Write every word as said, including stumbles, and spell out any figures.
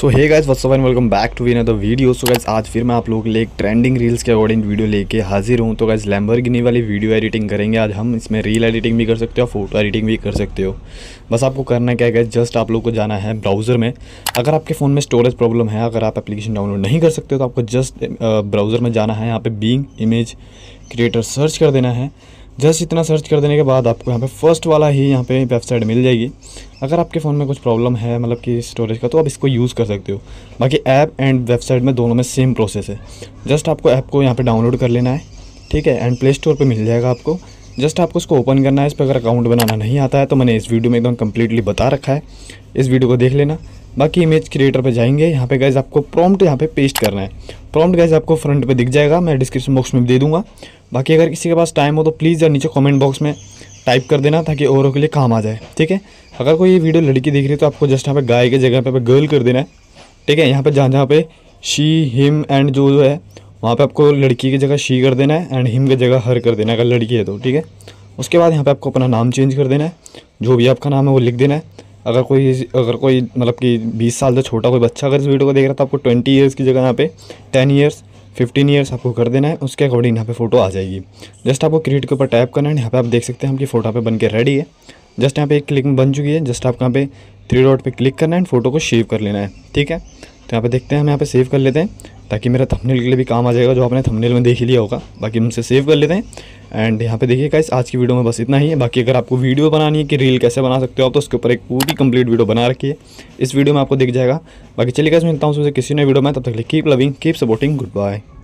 So hey guys what's up and welcome back to another video. So guys आज फिर मैं आप लोग ले एक ट्रेंडिंग रील्स के अकॉर्डिंग वीडियो लेके हाजिर हूँ। तो गाइस लैम्बोर्गिनी वाली वीडियो एडिटिंग करेंगे आज हम। इसमें रील एडिटिंग भी कर सकते हो, फोटो एडिटिंग भी कर सकते हो। बस आपको करना क्या है गाइस, जस्ट आप लोग को जाना है ब्राउज़र में। अगर आपके फ़ोन में स्टोरेज प्रॉब्लम है, अगर आप एप्लीकेशन डाउनलोड नहीं कर सकते हो, तो आपको जस्ट ब्राउज़र में जाना है। यहाँ पर बींग इमेज क्रिएटर सर्च कर देना है। जस्ट इतना सर्च कर देने के बाद आपको यहाँ पे फर्स्ट वाला ही यहाँ पे वेबसाइट मिल जाएगी। अगर आपके फ़ोन में कुछ प्रॉब्लम है मतलब कि स्टोरेज का, तो आप इसको यूज़ कर सकते हो। बाकी ऐप एंड वेबसाइट में दोनों में सेम प्रोसेस है। जस्ट आपको ऐप को यहाँ पे डाउनलोड कर लेना है, ठीक है, एंड प्ले स्टोर पे मिल जाएगा आपको। जस्ट आपको इसको ओपन करना है। इस पर अगर अकाउंट बनाना नहीं आता है तो मैंने इस वीडियो में एकदम कम्प्लीटली बता रखा है, इस वीडियो को देख लेना। बाकी इमेज क्रिएटर पे जाएंगे। यहाँ पे गाइस आपको प्रॉम्प्ट यहाँ पे पेस्ट करना है। प्रॉम्प्ट गाइस आपको फ्रंट पे दिख जाएगा, मैं डिस्क्रिप्शन बॉक्स में दे दूंगा। बाकी अगर किसी के पास टाइम हो तो प्लीज़ यार नीचे कमेंट बॉक्स में टाइप कर देना ताकि औरों के लिए काम आ जाए, ठीक है। अगर कोई ये वीडियो लड़की देख रही है तो आपको जस्ट यहाँ पर गाय की जगह पर गर्ल कर देना है, ठीक है। यहाँ पर जहाँ जहाँ पे शी हिम एंड जो जो है वहाँ पर आपको लड़की की जगह शी कर देना है एंड हिम की जगह हर कर देना है अगर लड़की है तो, ठीक है। उसके बाद यहाँ पर आपको अपना नाम चेंज कर देना है, जो भी आपका नाम है वो लिख देना है। अगर कोई अगर कोई मतलब कि बीस साल से छोटा कोई बच्चा अगर इस वीडियो को देख रहा है तो आपको बीस इयर्स की जगह यहाँ पे दस इयर्स पंद्रह इयर्स आपको कर देना है। उसके अकॉर्डिंग यहाँ पे फोटो आ जाएगी। जस्ट आपको क्रिएट के ऊपर टैप करना है। यहाँ पे आप देख सकते हैं आपकी फ़ोटो पे बनके रेडी है। जस्ट यहाँ पे एक क्लिक में बन चुकी है। जस्ट आपको यहाँ पे थ्री डॉट पर क्लिक करना है एंड फोटो को सेव कर लेना है, ठीक है। तो यहाँ पर देखते हैं, हम यहाँ पर सेव कर लेते हैं ताकि मेरा थंबनेल के लिए भी काम आ जाएगा, जो आपने थंबनेल में देख लिया होगा। बाकी उनसे सेव कर लेते हैं। एंड यहाँ पे देखिए गाइस आज की वीडियो में बस इतना ही है। बाकी अगर आपको वीडियो बनानी है कि रील कैसे बना सकते हो आप, तो उसके ऊपर एक पूरी कंप्लीट वीडियो बना रखी है, इस वीडियो में आपको दिख जाएगा। बाकी चलिए गाइस मिलता हूँ उसमें किसी नए वीडियो में। तब तक keep loving keep supporting, good bye.